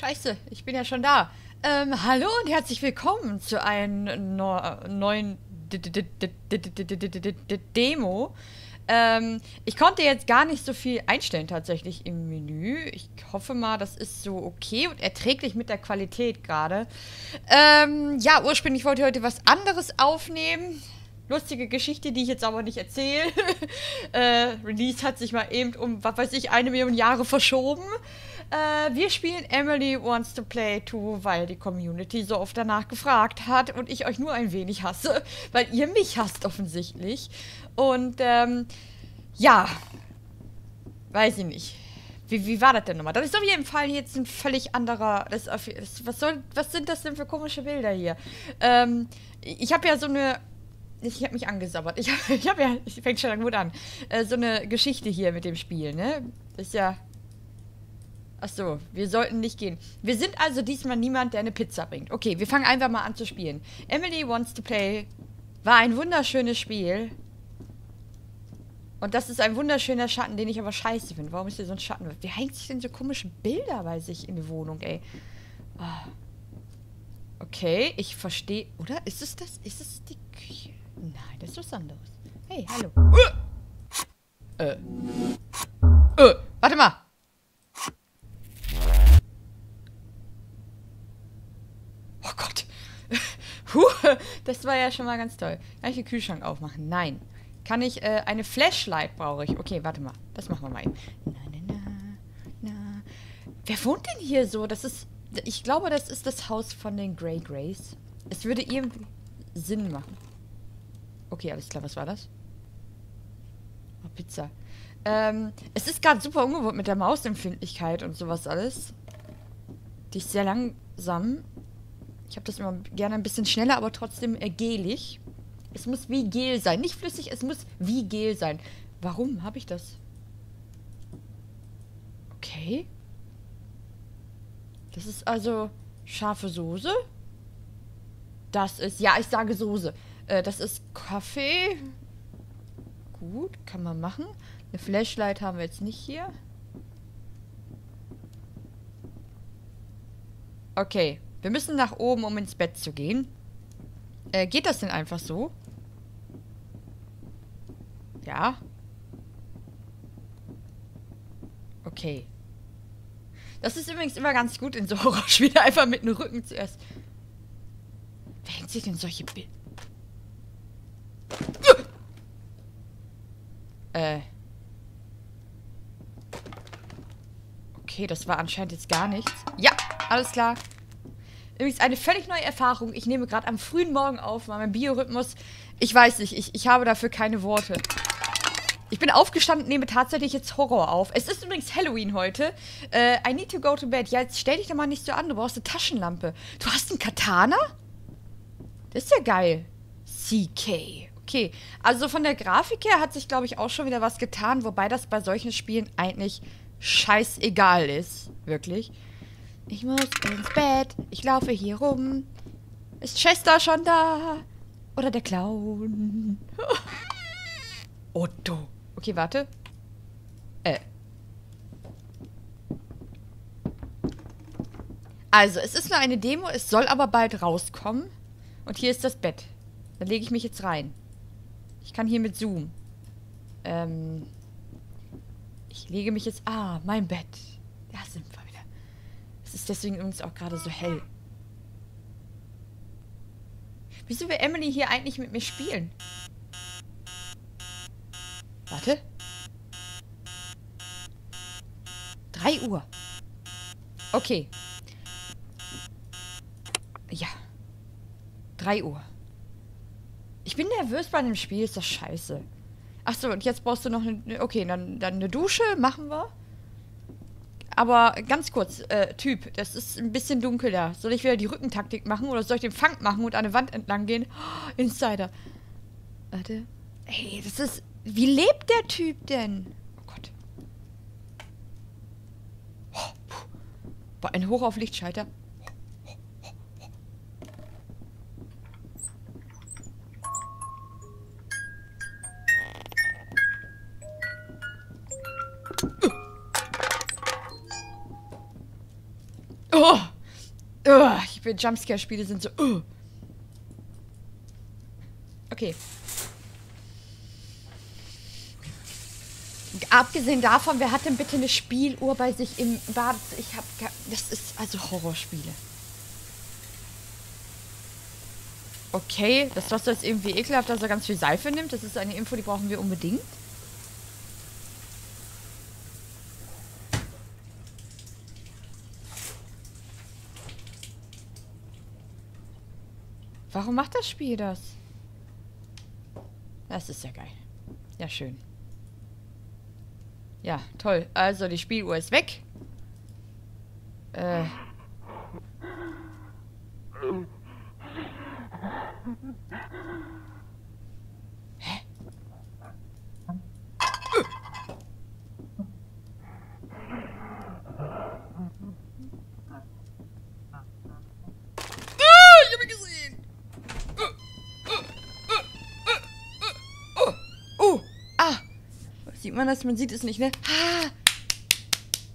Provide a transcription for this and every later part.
Scheiße, ich bin ja schon da. Hallo und herzlich willkommen zu einem neuen Demo. Ich konnte jetzt gar nicht so viel einstellen tatsächlich im Menü. Ich hoffe mal, das ist so okay und erträglich mit der Qualität gerade. Ja, ursprünglich wollte ich heute was anderes aufnehmen. Lustige Geschichte, die ich jetzt aber nicht erzähle. Release hat sich mal eben um, was weiß ich, 1 Million Jahre verschoben. Wir spielen Emily Wants to Play 2, weil die Community so oft danach gefragt hat und ich euch nur ein wenig hasse, weil ihr mich hasst offensichtlich. Und ja, weiß ich nicht. Wie war das denn nochmal? Das ist auf jeden Fall jetzt ein völlig anderer... Was sind das denn für komische Bilder hier? Ich habe ja so eine... Ich habe mich angesabbert. Ich fängt schon gut an. So eine Geschichte hier mit dem Spiel, ne? Das ist ja... Ach so, wir sollten nicht gehen. Wir sind also diesmal niemand, der eine Pizza bringt. Okay, wir fangen einfach mal an zu spielen. Emily Wants to Play war ein wunderschönes Spiel. Und das ist ein wunderschöner Schatten, den ich aber scheiße finde. Warum ist hier so ein Schatten? Wer hängt sich denn so komische Bilder bei sich in die Wohnung, ey? Oh. Okay, ich verstehe... Oder? Ist es das? Ist es die Küche? Nein, das ist was anderes. Hey, hallo. Warte mal. Oh Gott. Huh, das war ja schon mal ganz toll. Kann ich den Kühlschrank aufmachen? Nein. Kann ich, eine Flashlight brauche ich. Okay, warte mal. Das machen wir mal eben. Na, na, na, na. Wer wohnt denn hier so? Das ist... Ich glaube, das ist das Haus von den Grey Greys. Es würde irgendwie Sinn machen. Okay, alles klar. Was war das? Oh, Pizza. Es ist gerade super ungewohnt mit der Mausempfindlichkeit und sowas alles. Die ist sehr langsam. Ich habe das immer gerne ein bisschen schneller, aber trotzdem gelig. Es muss wie Gel sein. Nicht flüssig, es muss wie Gel sein. Warum habe ich das? Okay. Das ist also scharfe Soße. Das ist, ja, ich sage Soße. Das ist Kaffee. Gut, kann man machen. Eine Flashlight haben wir jetzt nicht hier. Okay. Wir müssen nach oben, um ins Bett zu gehen. Geht das denn einfach so? Ja. Okay. Das ist übrigens immer ganz gut in so Horrorspielen. Einfach mit dem Rücken zuerst. Wer hängt sich denn solche Bilder? Okay, das war anscheinend jetzt gar nichts. Ja, alles klar. Übrigens eine völlig neue Erfahrung. Ich nehme gerade am frühen Morgen auf, weil mein Biorhythmus... Ich weiß nicht, ich habe dafür keine Worte. Ich bin aufgestanden und nehme tatsächlich jetzt Horror auf. Es ist übrigens Halloween heute. I need to go to bed. Ja, jetzt stell dich doch mal nicht so an. Du brauchst eine Taschenlampe. Du hast einen Katana? Das ist ja geil. CK. Okay, also von der Grafik her hat sich, glaube ich, auch schon wieder was getan. Wobei das bei solchen Spielen eigentlich scheißegal ist. Wirklich. Ich muss ins Bett. Ich laufe hier rum. Ist Chester schon da? Oder der Clown? Otto. Okay, warte. Also, es ist nur eine Demo. Es soll aber bald rauskommen. Und hier ist das Bett. Da lege ich mich jetzt rein. Ich kann hier mit zoomen. Ich lege mich jetzt... Ah, mein Bett. Da sind wir. Es ist deswegen übrigens auch gerade so hell. Wieso will Emily hier eigentlich mit mir spielen? Warte. 3 Uhr. Okay. Ja. 3 Uhr. Ich bin nervös bei dem Spiel, ist das scheiße. Achso, und jetzt brauchst du noch eine... Okay, dann eine Dusche, machen wir. Aber ganz kurz, Typ, das ist ein bisschen dunkel da. Soll ich wieder die Rückentaktik machen oder soll ich den Fang machen und an der Wand entlang gehen? Oh, Insider. Warte. Hey, das ist... Wie lebt der Typ denn? Oh Gott. Oh, puh. Boah, ein Hoch auf Lichtschalter. Oh! Ich bin Jumpscare-Spiele sind so. Okay. Abgesehen davon, wer hat denn bitte eine Spieluhr bei sich im Bad? Ich hab. Das ist also Horrorspiele. Okay, das Wasser ist irgendwie ekelhaft, dass er ganz viel Seife nimmt. Das ist eine Info, die brauchen wir unbedingt. Warum macht das Spiel das? Das ist ja geil. Ja, schön. Ja, toll. Also, die Spieluhr ist weg. Hä? Ich hab ihn gesehen. Sieht man das? Man sieht es nicht, ne? Ah,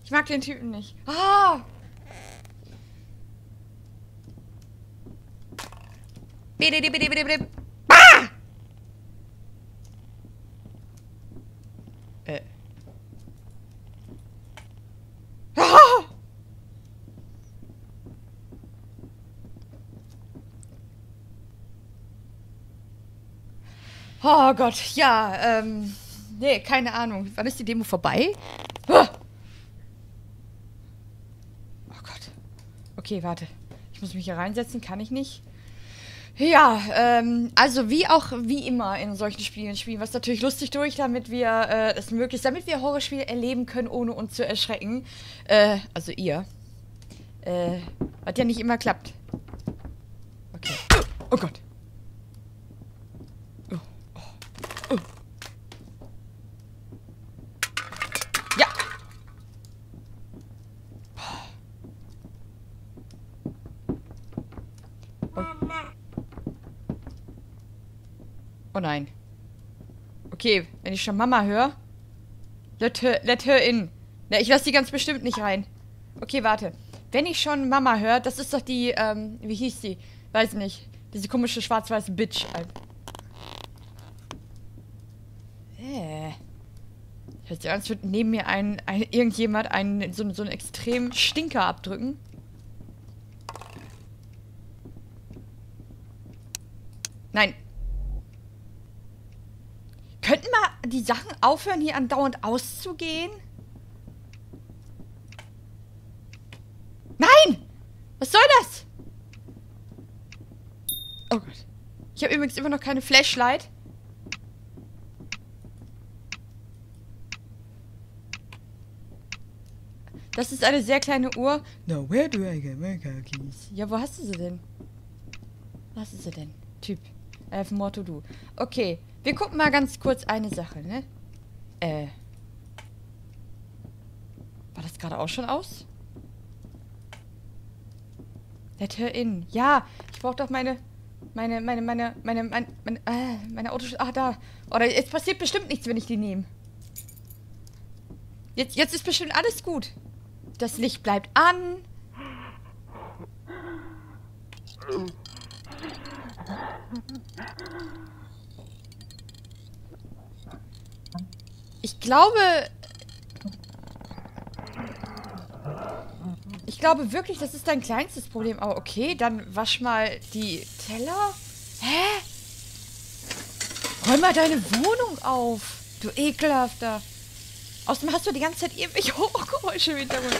ich mag den Typen nicht. Ah. Ah! Ah! Oh Gott, ja, nee, keine Ahnung. Wann ist die Demo vorbei? Ah! Oh Gott. Okay, warte. Ich muss mich hier reinsetzen, kann ich nicht. Ja, also wie immer in solchen Spielen spielen wir es natürlich lustig durch, damit wir es möglichst, damit wir Horrorspiele erleben können, ohne uns zu erschrecken. Also ihr. Was ja nicht immer klappt. Okay. Oh Gott. Oh. Oh. Ja. Oh nein. Okay, wenn ich schon Mama höre. Let her in. Na, ich lasse die ganz bestimmt nicht rein. Okay, warte. Wenn ich schon Mama höre, das ist doch die, wie hieß die? Weiß nicht. Diese komische schwarz-weiße Bitch. Ich hatte Angst, wird neben mir irgendjemand so einen extremen Stinker abdrücken. Nein. Könnten mal die Sachen aufhören, hier andauernd auszugehen? Nein! Was soll das? Oh Gott. Ich habe übrigens immer noch keine Flashlight. Das ist eine sehr kleine Uhr. Now where do I get my car keys? Ja, wo hast du sie denn? Was ist sie denn? Typ. I have more to do. Okay. Wir gucken mal ganz kurz eine Sache, ne? War das gerade auch schon aus? Let her in. Ja, ich brauche doch meine Autoschlüssel. Ach, da. Oder jetzt passiert bestimmt nichts, wenn ich die nehme. Jetzt ist bestimmt alles gut. Das Licht bleibt an. Ich glaube wirklich, das ist dein kleinstes Problem. Aber okay, dann wasch mal die Teller. Hä? Räum mal deine Wohnung auf. Du Ekelhafter. Außerdem hast du die ganze Zeit irgendwelche Horrorgeräusche im Hintergrund.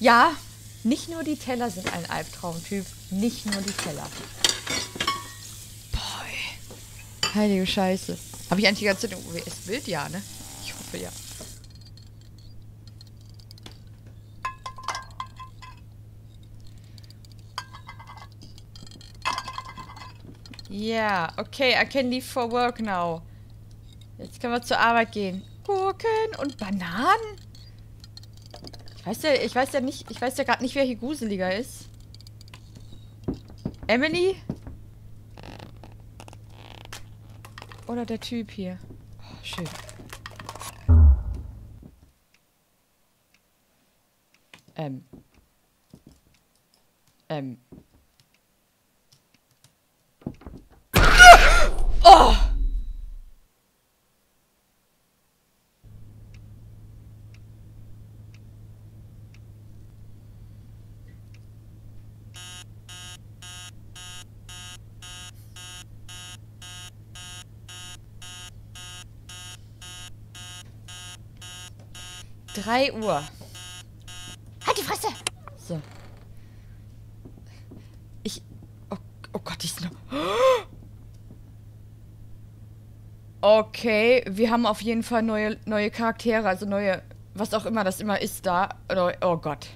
Ja, nicht nur die Teller sind ein Albtraumtyp. Nicht nur die Teller. Boah. Heilige Scheiße. Habe ich eigentlich die ganze Zeit ein OBS-Bild? Ja, ne? Ich hoffe, ja. Ja, yeah, okay, I can leave for work now. Jetzt können wir zur Arbeit gehen. Gurken und Bananen? Ich weiß ja gerade nicht, wer hier gruseliger ist. Emily? Oder der Typ hier. Oh, schön. Oh! Drei Uhr. Halt die Fresse! So. Oh Gott, ich bin noch... Okay, wir haben auf jeden Fall neue Charaktere, also neue... Was auch immer das immer ist da. Oh Gott.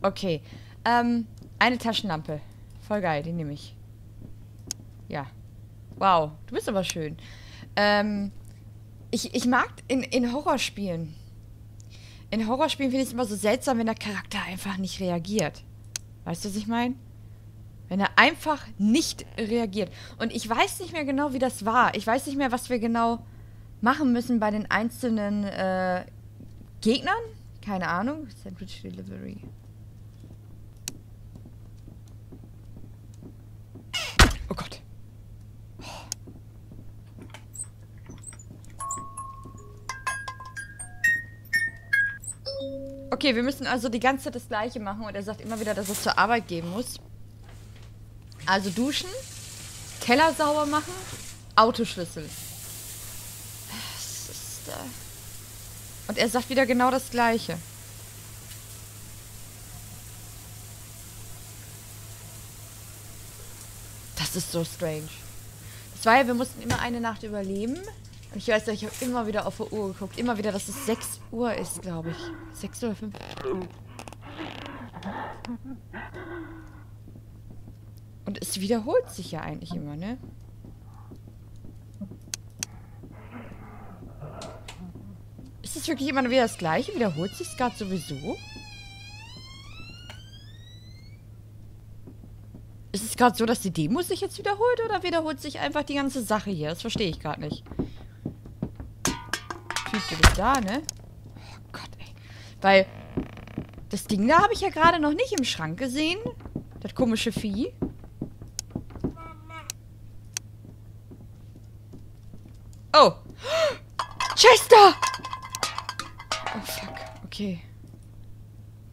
Okay. Eine Taschenlampe. Voll geil, die nehme ich. Ja. Wow, du bist aber schön. Ich mag in Horrorspielen. In Horrorspielen finde ich es immer so seltsam, wenn der Charakter einfach nicht reagiert. Weißt du, was ich meine? Wenn er einfach nicht reagiert. Und ich weiß nicht mehr genau, wie das war. Ich weiß nicht mehr, was wir genau machen müssen bei den einzelnen Gegnern. Keine Ahnung. Sandwich Delivery. Oh Gott. Okay, wir müssen also die ganze Zeit das Gleiche machen und er sagt immer wieder, dass es zur Arbeit gehen muss. Also duschen, Keller sauber machen, Autoschlüssel. Und er sagt wieder genau das Gleiche. Das ist so strange. Das war ja, wir mussten immer eine Nacht überleben. Und ich weiß ja, ich habe immer wieder auf die Uhr geguckt. Immer wieder, dass es 6 Uhr ist, glaube ich. 6 oder 5. Und es wiederholt sich ja eigentlich immer, ne? Ist es wirklich immer wieder das Gleiche? Wiederholt sich es gerade sowieso? Ist es gerade so, dass die Demo sich jetzt wiederholt? Oder wiederholt sich einfach die ganze Sache hier? Das verstehe ich gerade nicht. Tschüss, du bist da, ne? Oh Gott, ey. Weil das Ding da habe ich ja gerade noch nicht im Schrank gesehen. Das komische Vieh. Oh! Chester! Oh, fuck. Okay.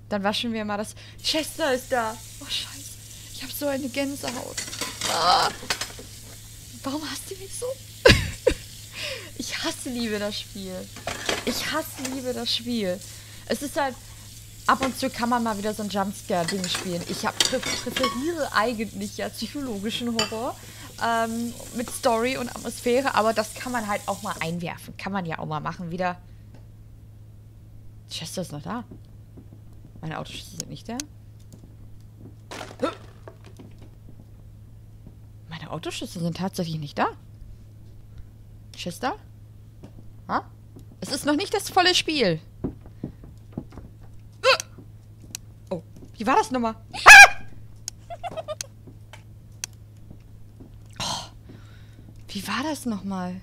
Dann waschen wir mal das... Chester ist da! Oh, scheiße. Ich habe so eine Gänsehaut. Ah. Warum hasst du mich so? Ich liebe das Spiel. Liebe das Spiel. Es ist halt... Ab und zu kann man mal wieder so ein Jumpscare-Ding spielen. Ich präferiere eigentlich ja psychologischen Horror. Mit Story und Atmosphäre, aber das kann man halt auch mal einwerfen. Kann man ja auch mal machen, wieder. Chester ist noch da. Meine Autoschüsse sind nicht da. Meine Autoschüsse sind tatsächlich nicht da. Chester? Ha? Es ist noch nicht das volle Spiel. Oh, wie war das nochmal? Wie war das nochmal?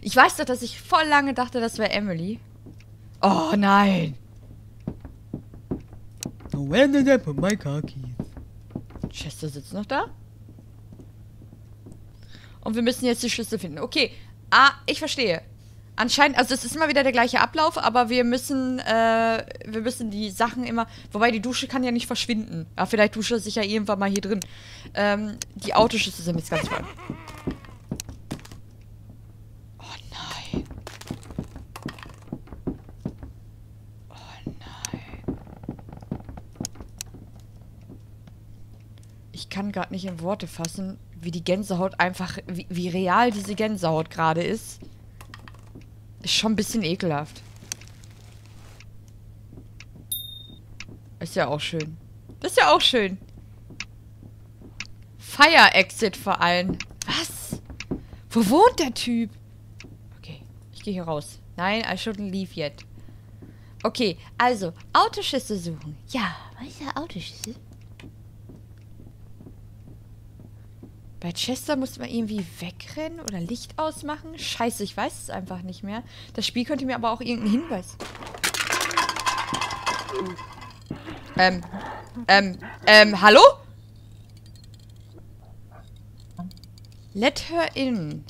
Ich weiß doch, dass ich voll lange dachte, das wäre Emily. Oh nein! Where did I put my car keys? Chester sitzt noch da. Und wir müssen jetzt die Schlüssel finden. Okay. Ah, ich verstehe. Anscheinend, also es ist immer wieder der gleiche Ablauf, aber wir müssen die Sachen immer... Wobei, die Dusche kann ja nicht verschwinden. Ja, vielleicht dusche ich ja irgendwann mal hier drin. Die Autoschlüssel sind jetzt ganz voll. Gerade nicht in Worte fassen, wie die Gänsehaut einfach, wie real diese Gänsehaut gerade ist. Ist schon ein bisschen ekelhaft. Ist ja auch schön. Das ist ja auch schön. Fire Exit vor allem. Was? Wo wohnt der Typ? Okay, ich gehe hier raus. Nein, I shouldn't leave yet. Okay, also, Autoschüsse suchen. Ja, was ist ja Autoschüsse? Bei Chester muss man irgendwie wegrennen oder Licht ausmachen. Scheiße, ich weiß es einfach nicht mehr. Das Spiel könnte mir aber auch irgendeinen Hinweis... hallo? Let her in.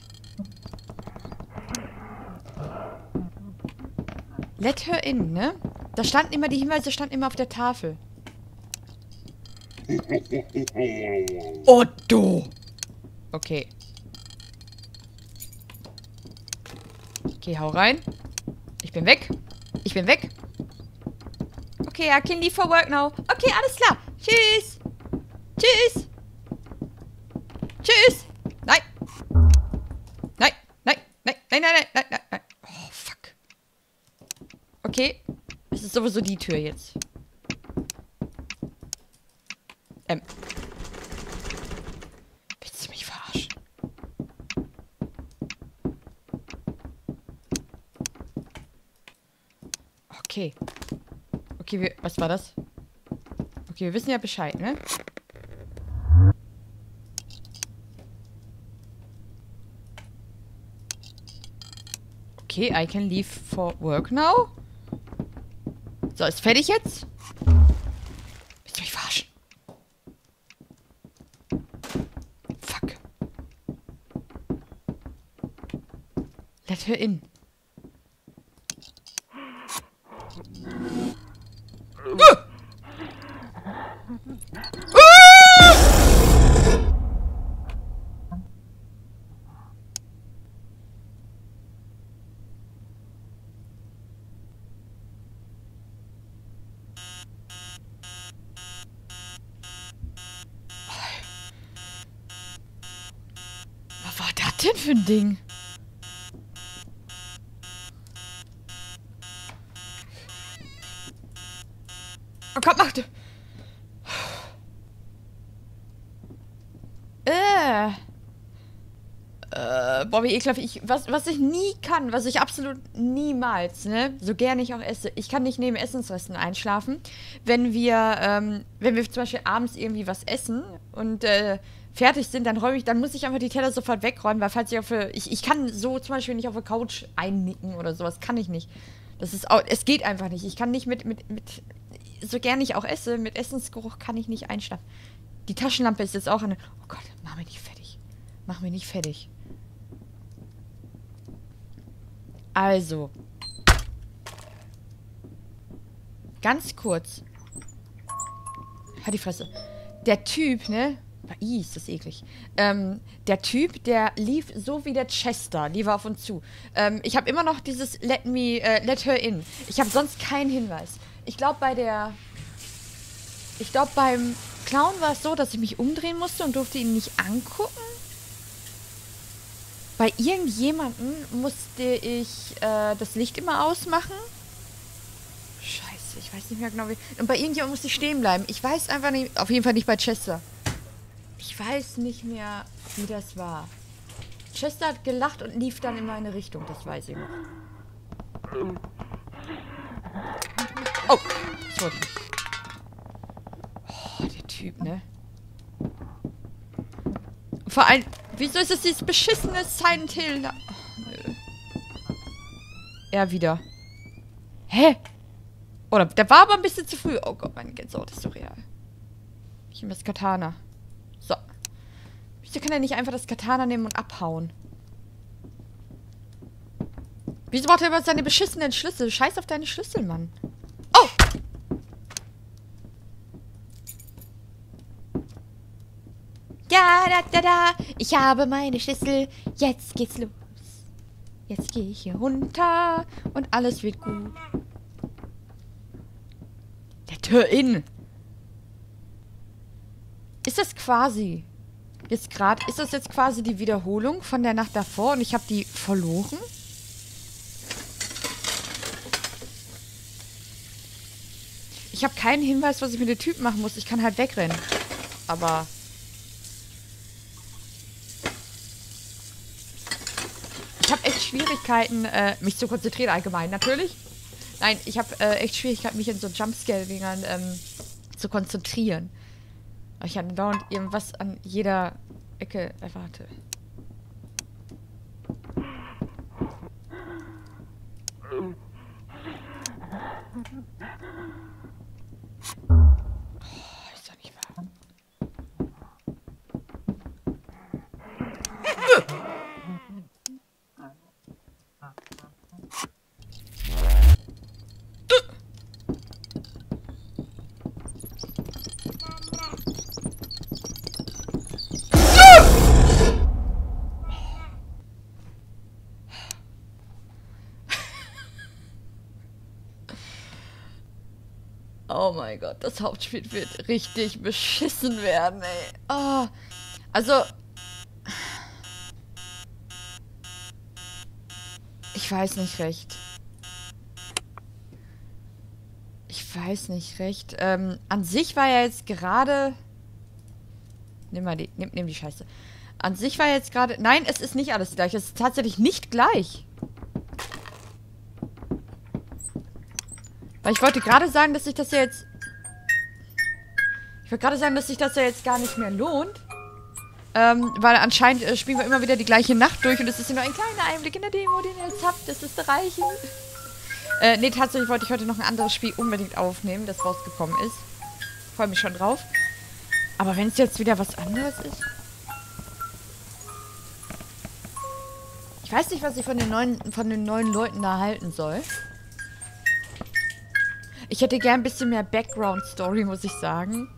Let her in, ne? Da standen immer die Hinweise, standen immer auf der Tafel. Otto! Okay. Okay, hau rein. Ich bin weg. Ich bin weg. Okay, I can leave for work now. Okay, alles klar. Tschüss. Tschüss. Tschüss. Nein. Nein. Nein. Nein. Nein. Nein. Nein. Nein. Nein. Oh, fuck. Okay. Es ist sowieso die Tür jetzt. Willst du mich verarschen? Okay. Okay, was war das? Okay, wir wissen ja Bescheid, ne? Okay, I can leave for work now. So, ist fertig jetzt? Willst du mich verarschen? Fuck. Let her in. Was denn für ein Ding? Oh Gott, mach du! Bobby, ich glaube, was ich nie kann, was ich absolut niemals, ne, so gerne ich auch esse, ich kann nicht neben Essensresten einschlafen. Wenn wir zum Beispiel abends irgendwie was essen und, fertig sind, dann muss ich einfach die Teller sofort wegräumen, weil falls ich ich kann so zum Beispiel nicht auf der Couch einnicken oder sowas, kann ich nicht. Das ist auch, es geht einfach nicht. Ich kann nicht so gern ich auch esse, mit Essensgeruch kann ich nicht einschlafen. Die Taschenlampe ist jetzt auch an. Oh Gott, mach mich nicht fertig. Mach mich nicht fertig. Also. Ganz kurz. Halt die Fresse. Der Typ, ne? Ih, ist das eklig. Der Typ, der lief so wie der Chester. Die war auf uns zu. Ich habe immer noch dieses let her in. Ich habe sonst keinen Hinweis. Ich glaube, beim Clown war es so, dass ich mich umdrehen musste und durfte ihn nicht angucken. Bei irgendjemandem musste ich das Licht immer ausmachen. Scheiße, ich weiß nicht mehr genau wie. Und bei irgendjemandem musste ich stehen bleiben. Ich weiß einfach nicht, auf jeden Fall nicht bei Chester. Ich weiß nicht mehr, wie das war. Chester hat gelacht und lief dann in meine Richtung. Das weiß ich noch. Oh, ich wollte nicht. Oh, der Typ, ne? Vor allem, wieso ist es dieses beschissene Silent Hill? Oh, nö. Er wieder. Hä? Oder, der war aber ein bisschen zu früh. Oh Gott, meine Gänsehaut ist so real. Ich nehme das Katana. So. Wieso kann er nicht einfach das Katana nehmen und abhauen? Wieso braucht er immer seine beschissenen Schlüssel? Scheiß auf deine Schlüssel, Mann. Oh! Ja, da, da, da. Ich habe meine Schlüssel. Jetzt geht's los. Jetzt gehe ich hier runter. Und alles wird gut. Der Tür in. Ist das quasi jetzt gerade? Ist das jetzt quasi die Wiederholung von der Nacht davor und ich habe die verloren? Ich habe keinen Hinweis, was ich mit dem Typ machen muss. Ich kann halt wegrennen. Aber ich habe echt Schwierigkeiten, mich zu konzentrieren allgemein. Natürlich. Nein, ich habe echt Schwierigkeiten, mich in so Jumpscare-Dingern zu konzentrieren. Ich hatte dauernd irgendwas an jeder Ecke erwartet. Oh, ist doch nicht wahr. Oh mein Gott, das Hauptspiel wird richtig beschissen werden, ey. Oh. Also... Ich weiß nicht recht. An sich war ja jetzt gerade... Nimm die Scheiße. An sich war jetzt gerade... Nein, es ist nicht alles gleich. Es ist tatsächlich nicht gleich. Weil ich wollte gerade sagen, dass sich das ja jetzt... Ich wollte gerade sagen, dass sich das ja jetzt gar nicht mehr lohnt. Weil anscheinend spielen wir immer wieder die gleiche Nacht durch und es ist ja nur ein kleiner Einblick in der Demo, den ihr jetzt habt. Das ist reichen. Nee, tatsächlich wollte ich heute noch ein anderes Spiel unbedingt aufnehmen, das rausgekommen ist. Ich freue mich schon drauf. Aber wenn es jetzt wieder was anderes ist... Ich weiß nicht, was ich von den neuen Leuten da halten soll. Ich hätte gern ein bisschen mehr Background-Story, muss ich sagen.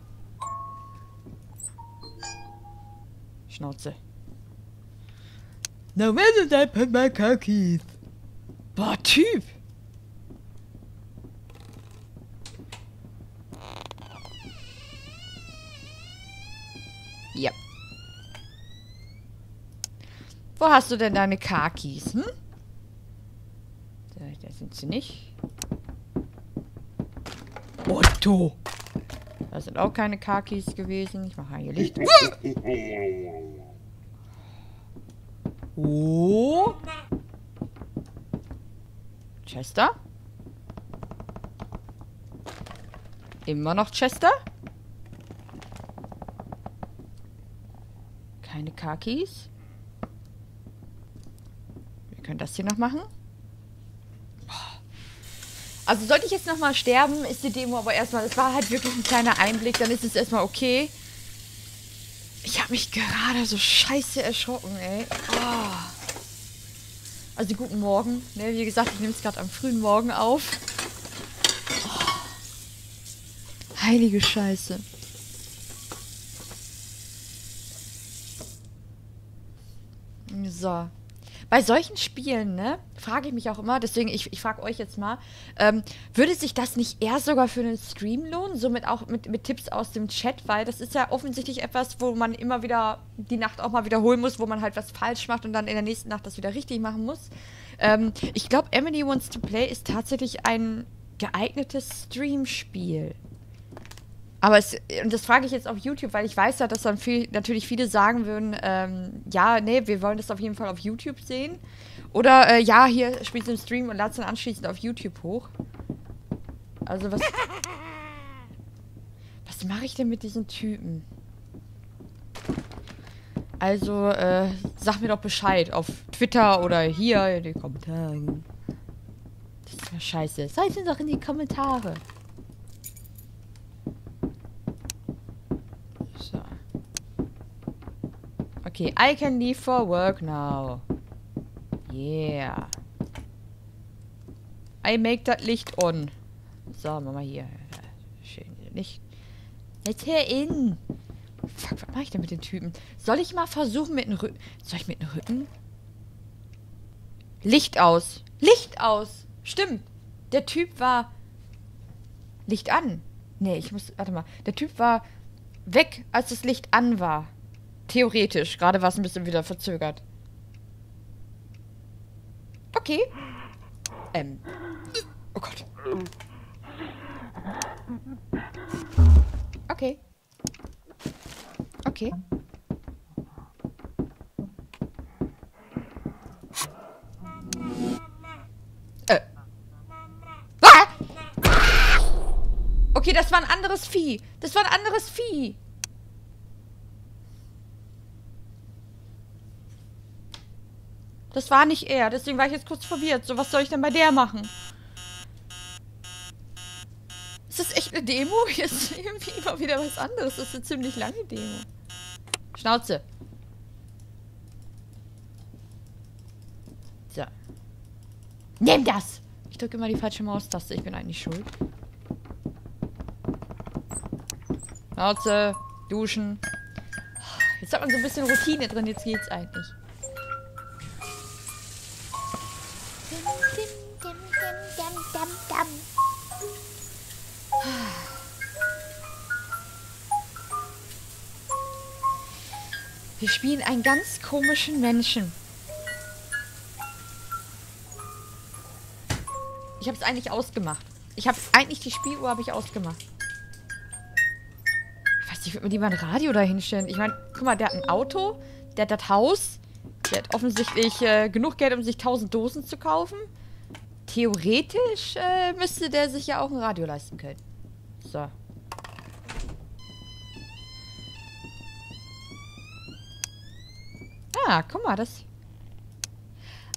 Schnauze. No matter that put my cookies. Boah, Typ! Ja. Wo hast du denn deine Kakis, hm? Da sind sie nicht. Otto! Das sind auch keine Kakis gewesen. Ich mache hier Licht. Oh! Chester? Immer noch Chester? Keine Kakis? Wir können das hier noch machen. Also sollte ich jetzt nochmal sterben, ist die Demo aber erstmal... Es war halt wirklich ein kleiner Einblick, dann ist es erstmal okay. Ich habe mich gerade so scheiße erschrocken, ey. Oh. Also guten Morgen. Ne? Wie gesagt, ich nehme es gerade am frühen Morgen auf. Oh. Heilige Scheiße. So. Bei solchen Spielen, ne, frage ich mich auch immer, deswegen, ich frage euch jetzt mal, würde sich das nicht eher sogar für einen Stream lohnen? Somit auch mit Tipps aus dem Chat, weil das ist ja offensichtlich etwas, wo man immer wieder die Nacht auch mal wiederholen muss, wo man halt was falsch macht und dann in der nächsten Nacht das wieder richtig machen muss. Ich glaube, Emily Wants to Play ist tatsächlich ein geeignetes Streamspiel. Aber es, und das frage ich jetzt auf YouTube, weil ich weiß ja, dass dann natürlich viele sagen würden, ja, nee, wir wollen das auf jeden Fall auf YouTube sehen. Oder, ja, hier spielst du im Stream und ladst dann anschließend auf YouTube hoch. Also, was mache ich denn mit diesen Typen? Also, sag mir doch Bescheid auf Twitter oder hier in den Kommentaren. Das ist ja scheiße. Seid ihr doch in die Kommentare. Okay, I can leave for work now. Yeah. I make that Licht on. So, machen wir hier. Schön, Licht. Jetzt hier in. Fuck, was mache ich denn mit den Typen? Soll ich mal versuchen mit dem Rücken... Soll ich mit dem Rücken? Licht aus. Licht aus. Stimmt. Der Typ war... Licht an. Nee, ich muss... Warte mal. Der Typ war weg, als das Licht an war. Theoretisch. Gerade war es ein bisschen wieder verzögert. Okay. Oh Gott. Okay. Okay. Ah! Okay, das war ein anderes Vieh. Das war ein anderes Vieh. Das war nicht er, deswegen war ich jetzt kurz verwirrt. So, was soll ich denn bei der machen? Ist das echt eine Demo? Hier ist irgendwie immer wieder was anderes. Das ist eine ziemlich lange Demo. Schnauze. So. Nimm das! Ich drücke immer die falsche Maustaste. Ich bin eigentlich schuld. Schnauze. Duschen. Jetzt hat man so ein bisschen Routine drin. Jetzt geht's eigentlich. Dum, dum, dum, dum, dum, dum. Wir spielen einen ganz komischen Menschen. Ich habe es eigentlich ausgemacht. Die Spieluhr habe ich ausgemacht. Ich weiß nicht, ich würde mir lieber ein Radio da hinstellen. Ich meine, guck mal, der hat ein Auto, der hat das Haus, der hat offensichtlich genug Geld, um sich 1000 Dosen zu kaufen. Theoretisch müsste der sich ja auch ein Radio leisten können. So. Ah, guck mal, das...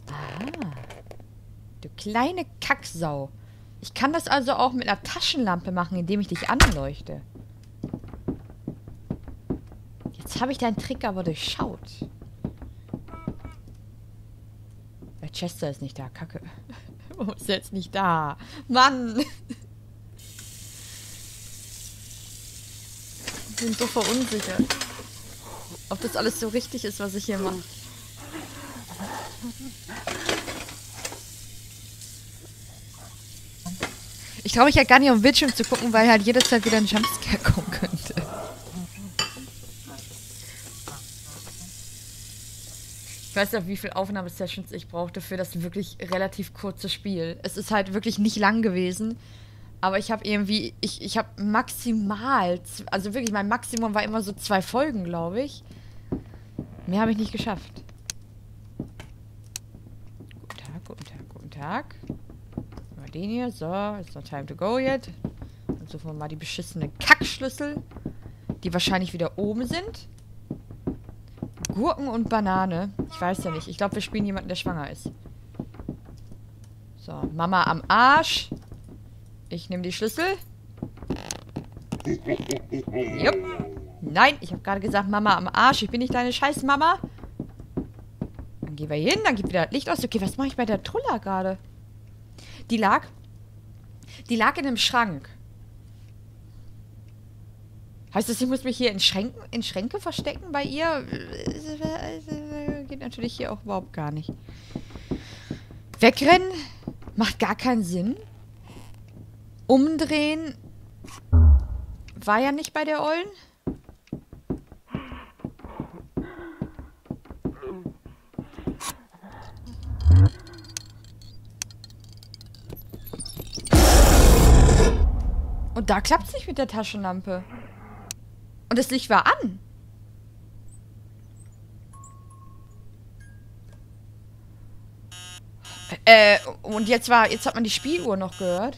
Ah. Du kleine Kacksau. Ich kann das also auch mit einer Taschenlampe machen, indem ich dich anleuchte. Jetzt habe ich deinen Trick aber durchschaut. Der Chester ist nicht da, Kacke. Warum ist er jetzt nicht da? Mann! Wir sind so verunsichert. Ob das alles so richtig ist, was ich hier mache. Ich traue mich ja halt gar nicht auf den Bildschirm zu gucken, weil halt jederzeit wieder ein Jumpscare kommen könnte. Ich weiß nicht, wie viele Aufnahmesessions ich brauchte für das wirklich relativ kurze Spiel. Es ist halt wirklich nicht lang gewesen. Aber ich habe irgendwie, ich habe maximal, also wirklich mein Maximum war immer so 2 Folgen, glaube ich. Mehr habe ich nicht geschafft. Guten Tag, guten Tag, guten Tag. Mal den hier, so, it's not time to go yet. Dann suchen wir mal die beschissenen Kackschlüssel, die wahrscheinlich wieder oben sind. Gurken und Banane, ich weiß ja nicht, ich glaube wir spielen jemanden, der schwanger ist. So, Mama am Arsch. Ich nehme die Schlüssel. Jupp. Nein, ich habe gerade gesagt, Mama am Arsch. Ich bin nicht deine scheiß Mama. Dann gehen wir hin, dann geht wieder das Licht aus. Okay, was mache ich bei der Trulla gerade? Die lag in einem Schrank. Heißt das, ich muss mich hier in Schränke verstecken bei ihr? Geht natürlich hier auch überhaupt gar nicht. Wegrennen macht gar keinen Sinn. Umdrehen war ja nicht bei der Ollen. Und da klappt's nicht mit der Taschenlampe. Und das Licht war an. Und jetzt hat man die Spieluhr noch gehört.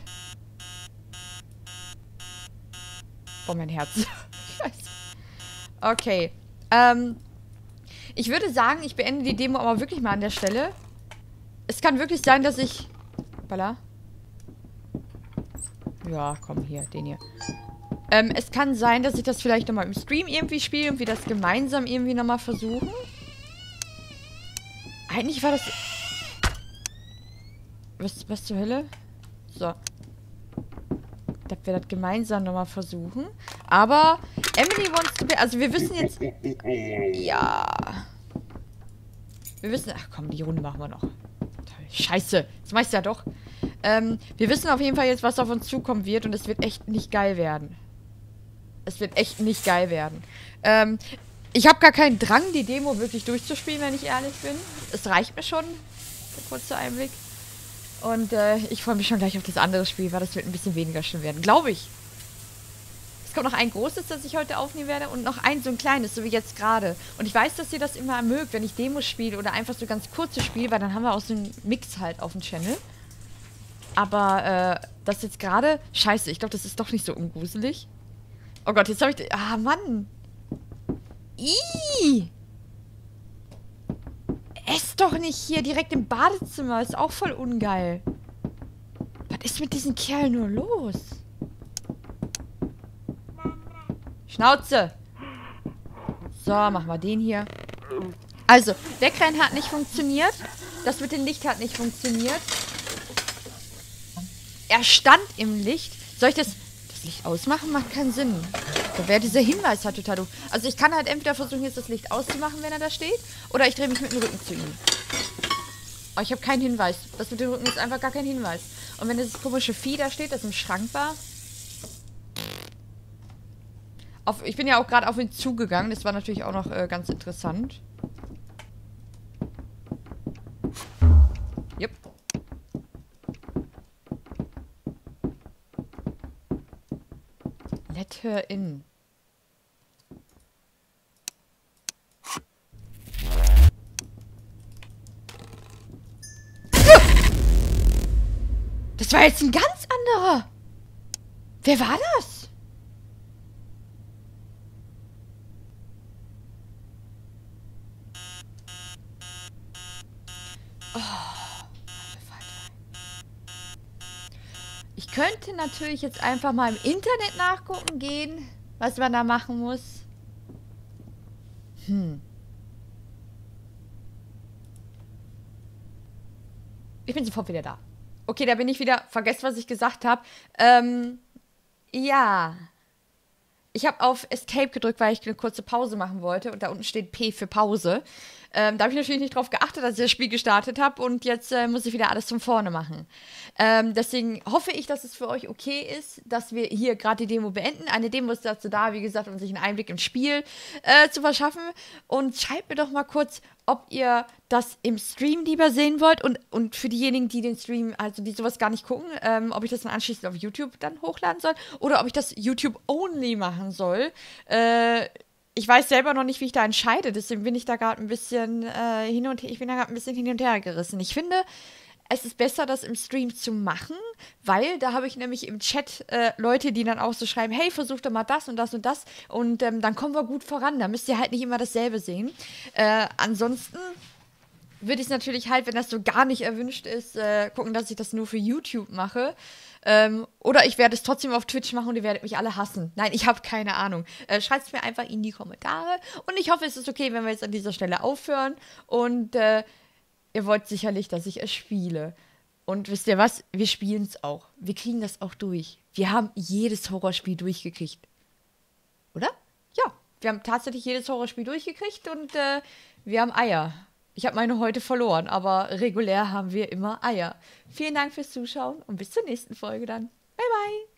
Oh, mein Herz. Okay. Ich würde sagen, ich beende die Demo aber wirklich mal an der Stelle. Es kann wirklich sein, dass ich... Balla. Ja, komm, hier, den hier. Es kann sein, dass ich das vielleicht nochmal im Stream irgendwie spiele und wir das gemeinsam irgendwie nochmal versuchen. Eigentlich war das... Was zur Hölle? So. Dass wir das gemeinsam nochmal versuchen. Aber Emily Wants to Play... Also wir wissen jetzt... Ja. Wir wissen... Ach komm, die Runde machen wir noch. Scheiße. Das meinst du ja doch. Wir wissen auf jeden Fall jetzt, was auf uns zukommen wird. Und es wird echt nicht geil werden. Ich habe gar keinen Drang, die Demo wirklich durchzuspielen, wenn ich ehrlich bin. Es reicht mir schon. Der kurze Einblick. Und ich freue mich schon gleich auf das andere Spiel, weil das wird ein bisschen weniger schlimm werden. Glaube ich. Es kommt noch ein großes, das ich heute aufnehmen werde und noch ein so ein kleines, so wie jetzt gerade. Und ich weiß, dass ihr das immer mögt, wenn ich Demos spiele oder einfach so ganz kurze Spiele, weil dann haben wir auch so einen Mix halt auf dem Channel. Aber das jetzt gerade... Scheiße, ich glaube, das ist doch nicht so ungruselig. Oh Gott, jetzt habe ich... Ah, Mann. Iiii. Ess doch nicht hier, direkt im Badezimmer. Ist auch voll ungeil. Was ist mit diesem Kerl nur los? Schnauze! So, machen wir den hier. Also, Wegrennen hat nicht funktioniert. Das mit dem Licht hat nicht funktioniert. Er stand im Licht. Soll ich das Licht ausmachen? Macht keinen Sinn. Da wäre dieser Hinweis halt total doof. Also ich kann halt entweder versuchen, jetzt das Licht auszumachen, wenn er da steht, oder ich drehe mich mit dem Rücken zu ihm. Oh, ich habe keinen Hinweis. Das mit dem Rücken ist einfach gar kein Hinweis. Und wenn dieses komische Vieh da steht, das im Schrank war... Ich bin ja auch gerade auf ihn zugegangen. Das war natürlich auch noch ganz interessant. Jupp. Let her in. Das war jetzt ein ganz anderer. Wer war das? Oh, ich könnte natürlich jetzt einfach mal im Internet nachgucken gehen, was man da machen muss. Ich bin sofort wieder da. Okay, da bin ich wieder. Vergesst, was ich gesagt habe. Ja. Ich habe auf Escape gedrückt, weil ich eine kurze Pause machen wollte. Und da unten steht P für Pause. Da habe ich natürlich nicht drauf geachtet, dass ich das Spiel gestartet habe. Und jetzt muss ich wieder alles von vorne machen. Deswegen hoffe ich, dass es für euch okay ist, dass wir hier gerade die Demo beenden. Eine Demo ist dazu da, wie gesagt, um sich einen Einblick im Spiel zu verschaffen. Und schreibt mir doch mal kurz, ob ihr das im Stream lieber sehen wollt. Und für diejenigen, die den Stream, also die sowas gar nicht gucken, ob ich das dann anschließend auf YouTube dann hochladen soll. Oder ob ich das YouTube-only machen soll. Ich weiß selber noch nicht, wie ich da entscheide. Deswegen bin ich da gerade ein bisschen hin und her gerissen. Ich finde, es ist besser, das im Stream zu machen, weil da habe ich nämlich im Chat Leute, die dann auch so schreiben, hey, versuch doch mal das und das und das und dann kommen wir gut voran. Da müsst ihr halt nicht immer dasselbe sehen. Ansonsten würde ich es natürlich halt, wenn das so gar nicht erwünscht ist, gucken, dass ich das nur für YouTube mache. Oder ich werde es trotzdem auf Twitch machen und ihr werdet mich alle hassen. Nein, ich habe keine Ahnung. Schreibt es mir einfach in die Kommentare. Und ich hoffe, es ist okay, wenn wir jetzt an dieser Stelle aufhören. Und ihr wollt sicherlich, dass ich es spiele. Und wisst ihr was? Wir spielen es auch. Wir kriegen das auch durch. Wir haben jedes Horrorspiel durchgekriegt. Oder? Ja, wir haben tatsächlich jedes Horrorspiel durchgekriegt und wir haben Eier. Ich habe meine heute verloren, aber regulär haben wir immer Eier. Vielen Dank fürs Zuschauen und bis zur nächsten Folge dann. Bye, bye.